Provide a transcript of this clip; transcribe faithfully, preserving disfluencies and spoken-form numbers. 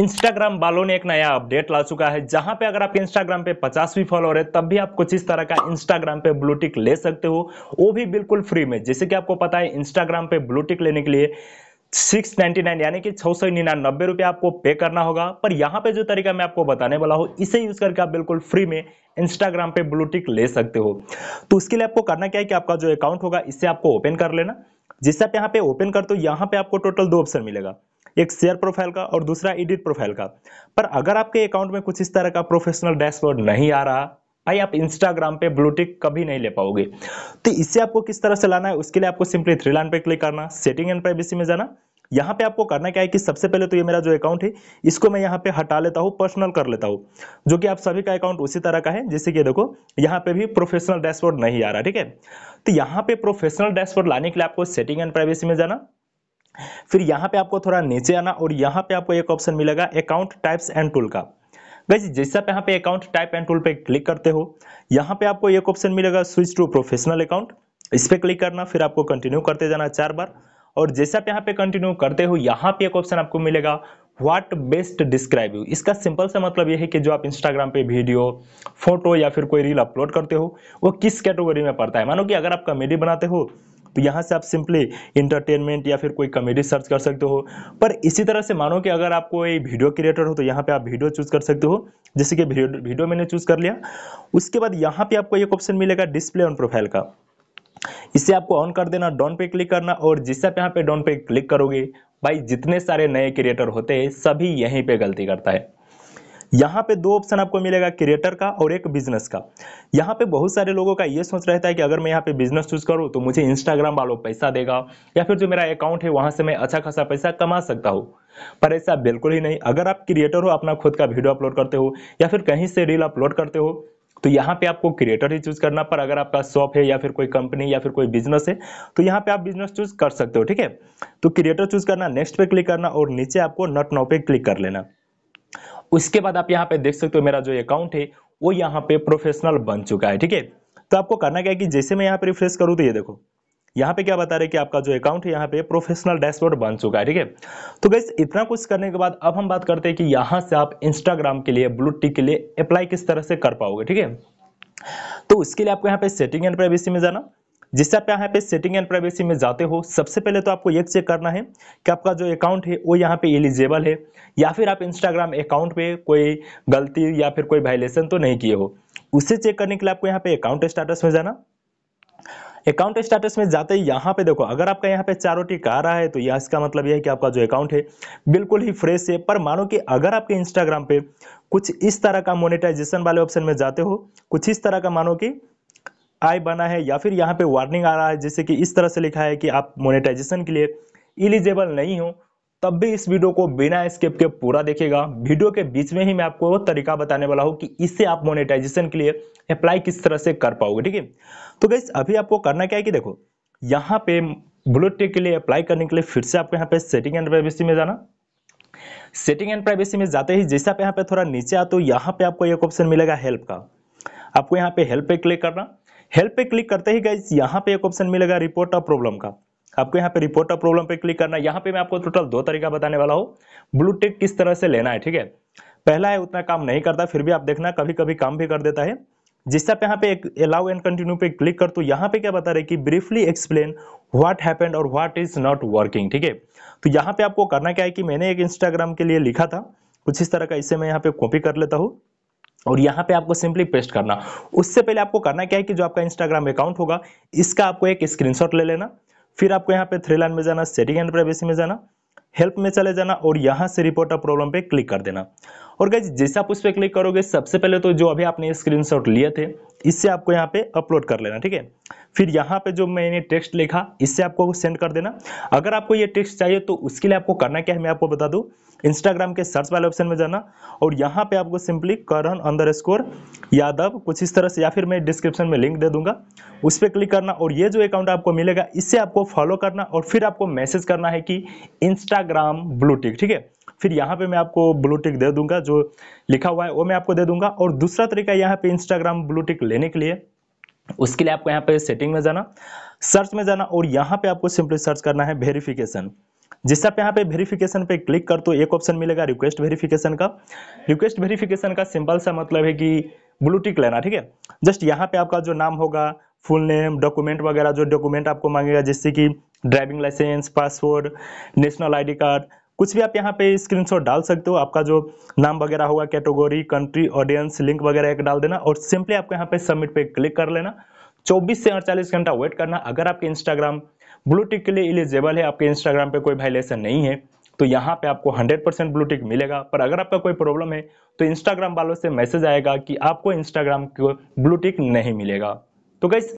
Instagram वालों ने एक नया अपडेट ला चुका है, जहां पे अगर आप इंस्टाग्राम पे पचास भी फॉलोअर है तब भी आप कुछ इस तरह का इंस्टाग्राम पे ब्लू टिक ले सकते हो, वो भी बिल्कुल फ्री में। जैसे कि आपको पता है इंस्टाग्राम पे ब्लू टिक लेने के लिए छह सौ निन्यानवे यानी कि छः सौ निन्यानबे रुपये आपको पे करना होगा। पर यहाँ पे जो तरीका मैं आपको बताने वाला हूँ इसे यूज करके आप बिल्कुल फ्री में इंस्टाग्राम पे ब्लू टिक ले सकते हो। तो उसके लिए आपको करना क्या है कि आपका जो अकाउंट होगा इसे आपको ओपन कर लेना। जिससे आप यहाँ पे ओपन करते हो यहाँ पे आपको टोटल दो ऑप्शन मिलेगा, एक शेयर प्रोफाइल का और दूसरा एडिट प्रोफाइल का। पर अगर आपके अकाउंट में कुछ इस तरह का प्रोफेशनल डैशबोर्ड नहीं आ रहा, भाई आप इंस्टाग्राम पे ब्लू टिक कभी नहीं ले पाओगे। तो इससे आपको किस तरह से लाना है, उसके लिए आपको सिंपली थ्री लाइन पे क्लिक करना, सेटिंग एंड प्राइवेसी में जाना। यहाँ पे आपको करना क्या है कि सबसे पहले तो ये मेरा जो अकाउंट है इसको मैं यहाँ पे हटा लेता हूँ, पर्सनल कर लेता हूँ, जो कि आप सभी का अकाउंट उसी तरह का है। जैसे कि देखो यहाँ पे भी प्रोफेशनल डैशबोर्ड नहीं आ रहा, ठीक है। तो यहाँ पे प्रोफेशनल डैशबोर्ड लाने के लिए आपको सेटिंग एंड प्राइवेसी में जाना, फिर यहाँ पे आपको थोड़ा नीचे आना और यहाँ पे आपको एक ऑप्शन मिलेगा अकाउंट टाइप्स एंड टूल का। गाइस जैसे आप यहाँ पे अकाउंट टाइप एंड टूल पे क्लिक करते हो यहाँ पे आपको एक ऑप्शन मिलेगा स्विच टू प्रोफेशनल अकाउंट, इस पे क्लिक करना, फिर आपको कंटिन्यू करते जाना चार बार। और जैसे आप यहाँ पे कंटिन्यू करते हो यहाँ पे एक ऑप्शन आपको मिलेगा व्हाट बेस्ट डिस्क्राइब यू। इसका सिंपल सा मतलब यह है कि जो आप इंस्टाग्राम पे वीडियो, फोटो या फिर कोई रील अपलोड करते हो वो किस कैटेगरी में पड़ता है। मानो कि अगर आप कॉमेडी बनाते हो तो यहाँ से आप सिंपली इंटरटेनमेंट या फिर कोई कॉमेडी सर्च कर सकते हो। पर इसी तरह से मानो कि अगर आप कोई वीडियो क्रिएटर हो तो यहाँ पे आप वीडियो चूज कर सकते हो। जैसे कि वीडियो, वीडियो मैंने चूज कर लिया। उसके बाद यहाँ पे आपको एक ऑप्शन मिलेगा डिस्प्ले ऑन प्रोफाइल का, इसे आपको ऑन कर देना, डॉन पे क्लिक करना। और जिससे आप यहाँ पे डॉन पे क्लिक करोगे, भाई जितने सारे नए क्रिएटर होते हैं सभी यहीं पर गलती करता है। यहाँ पे दो ऑप्शन आपको मिलेगा क्रिएटर का और एक बिजनेस का। यहाँ पे बहुत सारे लोगों का ये सोच रहता है कि अगर मैं यहाँ पे बिजनेस चूज करूँ तो मुझे इंस्टाग्राम वालों पैसा देगा या फिर जो मेरा अकाउंट है वहाँ से मैं अच्छा खासा पैसा कमा सकता हूँ। पर ऐसा बिल्कुल ही नहीं। अगर आप क्रिएटर हो, अपना खुद का वीडियो अपलोड करते हो या फिर कहीं से रील अपलोड करते हो तो यहाँ पे आपको क्रिएटर ही चूज करना। पर अगर आपका शॉप है या फिर कोई कंपनी या फिर कोई बिजनेस है तो यहाँ पे आप बिजनेस चूज कर सकते हो, ठीक है। तो क्रिएटर चूज करना, नेक्स्ट पे क्लिक करना और नीचे आपको नॉट नाउ पे क्लिक कर लेना। उसके बाद आप यहाँ पे देख सकते हो मेरा जो अकाउंट है वो यहाँ पे प्रोफेशनल बन चुका है, ठीक है। तो आपको करना क्या है कि जैसे मैं यहाँ पे रिफ्रेश करूँ तो ये देखो यहाँ पे क्या बता रहे हैं कि आपका जो अकाउंट है यहाँ पे प्रोफेशनल डैशबोर्ड बन चुका है, ठीक है। तो गाइस इतना कुछ करने के बाद अब हम बात करते हैं कि यहाँ से आप इंस्टाग्राम के लिए ब्लू टिक के लिए अप्लाई किस तरह से कर पाओगे, ठीक है। तो उसके लिए आपको यहाँ पे सेटिंग एंड प्राइवेसी में जाना। जिससे आप यहाँ पे सेटिंग एंड प्राइवेसी में जाते हो सबसे पहले तो आपको ये चेक करना है कि आपका जो अकाउंट है वो यहाँ पे एलिजिबल है या फिर आप इंस्टाग्राम अकाउंट पे कोई गलती या फिर कोई वायलेशन तो नहीं किए हो। उसे चेक करने के लिए आपको यहाँ पे अकाउंट स्टेटस में जाना। अकाउंट स्टेटस में जाते ही यहाँ पे देखो अगर आपका यहाँ पे चारों टिक आ रहा है तो यह इसका मतलब यह है कि आपका जो अकाउंट है बिल्कुल ही फ्रेश है। पर मानो कि अगर आपके इंस्टाग्राम पे कुछ इस तरह का मोनेटाइजेशन वाले ऑप्शन में जाते हो, कुछ इस तरह का मानो कि आई बना है या फिर यहाँ पे वार्निंग आ रहा है, जैसे कि इस तरह से लिखा है कि आप मोनेटाइजेशन के लिए एलिजिबल नहीं हो, तब भी इस वीडियो को बिना स्किप के पूरा देखिएगा। वीडियो के बीच में ही मैं आपको तरीका बताने वाला हूँ कि इससे आप मोनेटाइजेशन के लिए अप्लाई किस तरह से कर पाओगे, ठीक है। तो गाइस अभी आपको करना क्या है कि देखो यहाँ पे ब्लू टिक के लिए अप्लाई करने के लिए फिर से आपको यहाँ पे सेटिंग एंड प्राइवेसी में जाना। सेटिंग एंड प्राइवेसी में जाते ही जैसे आप यहाँ पे थोड़ा नीचे आते हो यहाँ पे आपको एक ऑप्शन मिलेगा हेल्प का, आपको यहाँ पे हेल्प पे क्लिक करना। हेल्प पे क्लिक करते ही गाइस यहाँ पे एक ऑप्शन मिलेगा रिपोर्ट अ प्रॉब्लम का, आपको यहाँ पे रिपोर्ट अ प्रॉब्लम पे क्लिक करना। यहाँ पे मैं आपको टोटल दो तरीका बताने वाला हूँ ब्लू टिक किस तरह से लेना है, ठीक है। पहला है उतना काम नहीं करता, फिर भी आप देखना कभी कभी काम भी कर देता है। जिससे आप यहाँ पे एक अलाउ एंड कंटिन्यू पे क्लिक कर तो यहाँ पे क्या बता रहे कि ब्रीफली एक्सप्लेन व्हाट हैपेंड और व्हाट इज नॉट वर्किंग, ठीक है। तो यहाँ पे आपको करना क्या है कि मैंने एक इंस्टाग्राम के लिए लिखा था कुछ इस तरह का, इसे मैं यहाँ पे कॉपी कर लेता हूँ और यहाँ पे आपको सिंपली पेस्ट करना। उससे पहले आपको करना क्या है कि जो आपका इंस्टाग्राम अकाउंट होगा इसका आपको एक स्क्रीनशॉट ले लेना, फिर आपको यहाँ पे थ्री लाइन में जाना, सेटिंग एंड प्राइवेसी में जाना, हेल्प में चले जाना और यहाँ से रिपोर्ट अ प्रॉब्लम पे क्लिक कर देना। और गाइस जैसे आप उस पर क्लिक करोगे सबसे पहले तो जो अभी आपने स्क्रीनशॉट लिए थे इससे आपको यहाँ पे अपलोड कर लेना, ठीक है। फिर यहाँ पे जो मैंने टेक्स्ट लिखा इससे आपको सेंड कर देना। अगर आपको ये टेक्स्ट चाहिए तो उसके लिए आपको करना क्या है मैं आपको बता दूं, इंस्टाग्राम के सर्च वाले ऑप्शन में जाना और यहाँ पे आपको simply Karan underscore Yadav कुछ इस तरह से, या फिर मैं डिस्क्रिप्शन में लिंक दे दूंगा, उस पर क्लिक करना। और ये जो अकाउंट आपको मिलेगा इससे आपको फॉलो करना और फिर आपको मैसेज करना है कि इंस्टाग्राम ब्लू टिक, ठीक है। फिर यहाँ पे मैं आपको ब्लू टिक दे दूंगा, जो लिखा हुआ है वो मैं आपको दे दूंगा। और दूसरा तरीका यहाँ पे इंस्टाग्राम ब्लू टिक लेने के लिए, उसके लिए आपको यहाँ पे सेटिंग में जाना, सर्च में जाना और यहाँ पे आपको सिंपली सर्च करना है वेरिफिकेशन। जिससे आप यहाँ पे वेरिफिकेशन पे क्लिक कर तो एक ऑप्शन मिलेगा रिक्वेस्ट वेरिफिकेशन का। रिक्वेस्ट वेरिफिकेशन का सिंपल सा मतलब है कि ब्लू टिक लेना, ठीक है। जस्ट यहाँ पे आपका जो नाम होगा, फुल नेम, डॉक्यूमेंट वगैरह जो डॉक्यूमेंट आपको मांगेगा, जैसे कि driving licence, passport, national ID card, कुछ भी आप यहाँ पे स्क्रीनशॉट डाल सकते हो। आपका जो नाम वगैरह होगा, कैटेगरी, कंट्री, ऑडियंस, लिंक वगैरह एक डाल देना और सिंपली आपको यहाँ पे सबमिट पे क्लिक कर लेना। चौबीस से अड़तालीस घंटा वेट करना। अगर आपके इंस्टाग्राम ब्लू टिक के लिए एलिजिबल है, आपके इंस्टाग्राम पे कोई वायलेशन नहीं है, तो यहाँ पे आपको हंड्रेड परसेंट ब्लू टिक मिलेगा। पर अगर आपका कोई प्रॉब्लम है तो इंस्टाग्राम वालों से मैसेज आएगा कि आपको इंस्टाग्राम को ब्लू टिक नहीं मिलेगा। तो गाइस